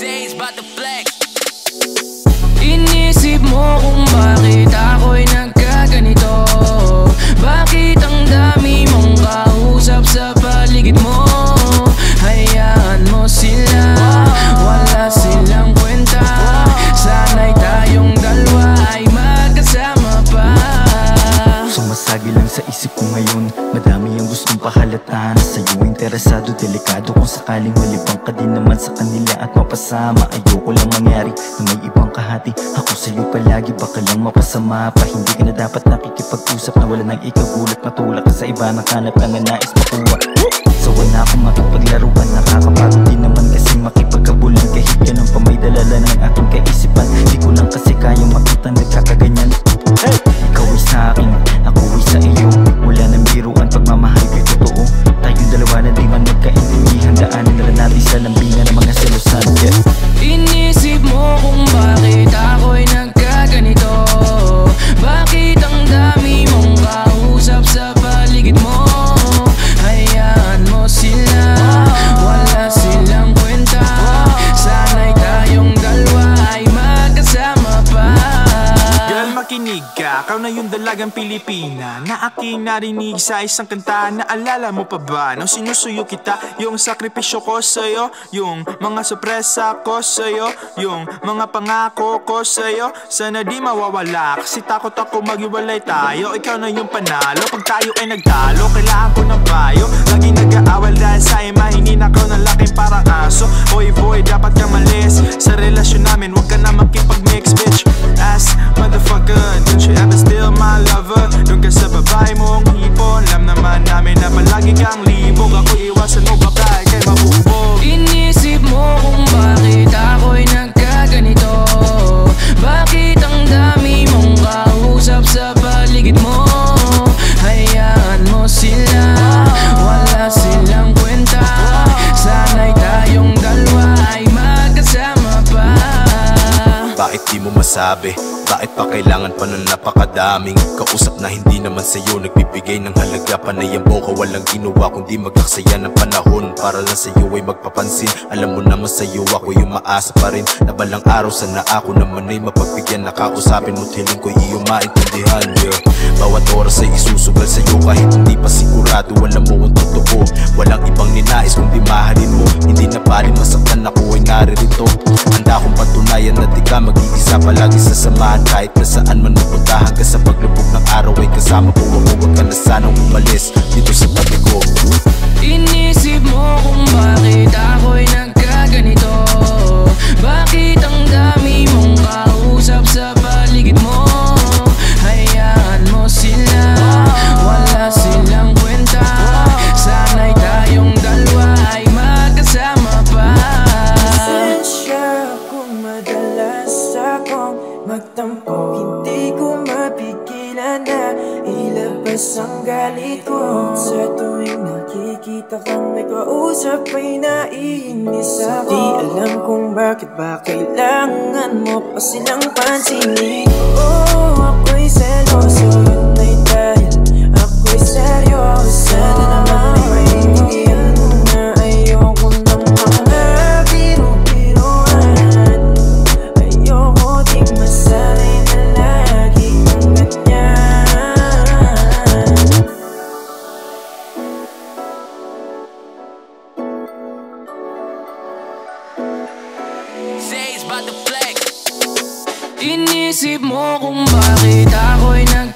Zay's about to flex. Inisip mo kung bakit ako'y nagkaganito. Bakit ang dami mong kausap sa paligid mo? Hayaan mo sila, wala silang kwenta. Sana'y tayong dalawa ay magkasama pa. Sumasagi lang sa isip ko ngayon, madami ang gustong pahalatan. Sa'yo interesado, delikado kung sakaling malibang ka din naman sa kanila at mapasama. Ayoko lang mangyari na may ibang kahati ako sa'yo palagi, baka lang mapasama pa. Hindi ka na dapat nakikipag-usap na wala nang ikagulat. Matulak ka sa iba, nakanap ka nga nais makuha. So wala akong makipaglaruan, nakakapagod din naman kasi makipagkabulan. Kahit ganun pa may dalala ng aking kaisipan, di ko lang kasi kaya makita nagkakaganyan. Ikaw ay sa'kin, ako ay sa iyo, wala nang biruan, pagmamahal ko'y totoo. Tayong dalawa na di man magkaintindihan, daanan na lang natin sa lambingan ng mga selosan. Inisip mo kung bakit ako'y nagkaganito. Bakit ang dami mong kausap sa paligid mo? Hayaan mo sila, wala silang kwenta. Sana'y tayong dalawa ay magkasama pa. Girl, makinig ka, ikaw na yung dalagang Pilipina na aking narinig sa isang kanta. Naalala mo pa ba nung sinusuyo kita? Yung sakripisyo ko sa'yo, yung mga sorpresa ko sa'yo, yung mga pangako ko sa'yo. Sana di mawawala kasi takot ako maghiwalay tayo. Ikaw na yung panalo pag tayo ay nagtalo. Kailangan ko ng payo, laging nag-aawal dahil sa imahinin ako ng laking parang aso. Boy boy, dapat ka malis sa relasyon namin, huwag ka na makipag-mix, bitch ass motherfucker. Don't you ever steal my lover? Doon ka sa babae mong hipon. Alam naman namin na palagi kang libog. Ako iwasan mo baka ika'y mabubog. Inisip mo kung bakit ako'y nagkaganito. Bakit ang dami mong kausap sa paligid mo? Hayaan mo sila, wala silang kwenta. Sana'y tayong dalawa ay magkasama pa. Bakit di mo masabi? Bakit pa kailangan pa ng napakadaming kausap na hindi naman sa'yo nagbibigay ng halaga? Panay ang boka, walang ginawa kundi magkaksaya ng panahon para lang sa'yo ay magpapansin. Alam mo naman sa'yo ako yung maasa pa rin, na balang araw sana ako naman ay mapagbigyan. Nakausapin mo't hiling ko'y iyong maintindihan, yeah. Bawat oras ay isusugal sa'yo kahit hindi pa sigurado, alam mo ang totoo. Walang ibang ninais kundi mahalin mo, hindi na paling masaktan ako ay naririto. Handa akong patunayan na di ka mag-iisa, palagi sasamahan kahit na saan man mapuntahan ka. Sa paglubog ng araw ay kasama ko ako, huwag ka na sanang umalis dito sa tabi ko. Inisip mo kung bakit ako'y nagkaganito. Bakit ang dami mong kausap sa paligid mo? Hayaan mo sila, wala silang kwenta. Sana'y tayong dalawa ay magkasama pa. Sensya kung madalas akong magtampo, hindi ko mapigilan na ilabas ang galit ko. Sa tuwing nakikita kang nagkausap ay naiinis ako. Di alam kung bakit ba kailangan mo pa silang pansinin. Oh, ako'y seloso, yun ay dahil ako'y seryoso. Sana naman ay maintindihan mo na ayoko nang Zay's about to flex. Inisip mo kung bakit ako'y nag